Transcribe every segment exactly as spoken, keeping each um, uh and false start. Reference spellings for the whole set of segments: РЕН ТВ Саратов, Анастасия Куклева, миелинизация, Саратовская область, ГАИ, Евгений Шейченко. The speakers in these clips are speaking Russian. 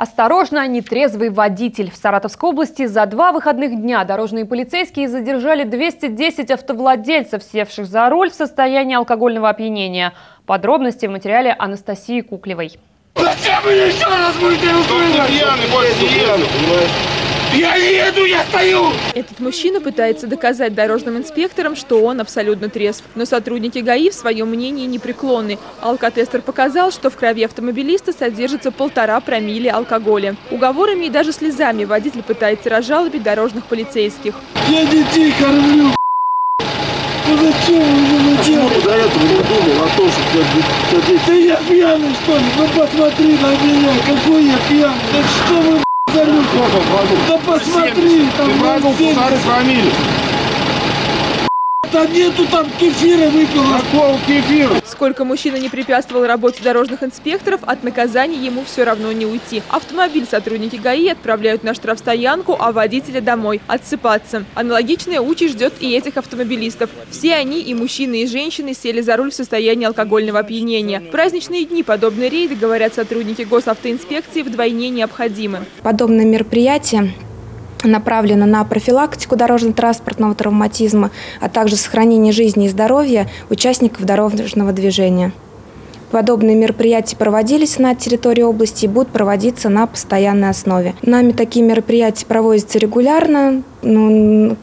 Осторожно, нетрезвый водитель. В Саратовской области за два выходных дня дорожные полицейские задержали двести десять автовладельцев, севших за руль в состоянии алкогольного опьянения. Подробности в материале Анастасии Куклевой. Зачем мне еще раз будет рулить? Я еду, я стою! Этот мужчина пытается доказать дорожным инспекторам, что он абсолютно трезв. Но сотрудники ГАИ в своем мнении непреклонны. Алкотестер показал, что в крови автомобилиста содержится полтора промилле алкоголя. Уговорами и даже слезами водитель пытается разжалобить дорожных полицейских. Я детей кормлю, ну зачем вы меня делали? Я до этого не думал о том, что я... Да я пьяный, что ли? Ну посмотри на меня, какой я пьяный! Да что вы... Да посмотри, там фамилия. Да нету там кефира выпила. Кефира? Сколько мужчина не препятствовал работе дорожных инспекторов, от наказания ему все равно не уйти. Автомобиль сотрудники ГАИ отправляют на штрафстоянку, а водителя домой отсыпаться. Аналогичная участь ждет и этих автомобилистов. Все они, и мужчины, и женщины, сели за руль в состоянии алкогольного опьянения. В праздничные дни подобные рейды, говорят сотрудники госавтоинспекции, вдвойне необходимы. Подобное мероприятие направлена на профилактику дорожно-транспортного травматизма, а также сохранение жизни и здоровья участников дорожного движения. Подобные мероприятия проводились на территории области и будут проводиться на постоянной основе. Нами такие мероприятия проводятся регулярно.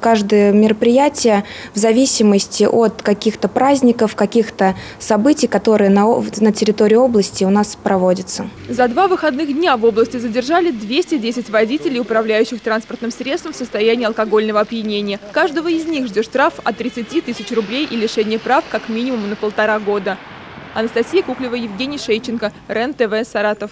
Каждое мероприятие в зависимости от каких-то праздников, каких-то событий, которые на, на территории области у нас проводятся. За два выходных дня в области задержали двести десять водителей, управляющих транспортным средством в состоянии алкогольного опьянения. Каждого из них ждет штраф от тридцати тысяч рублей и лишение прав как минимум на полтора года. Анастасия Куклева, Евгений Шейченко, РЕН ТВ Саратов.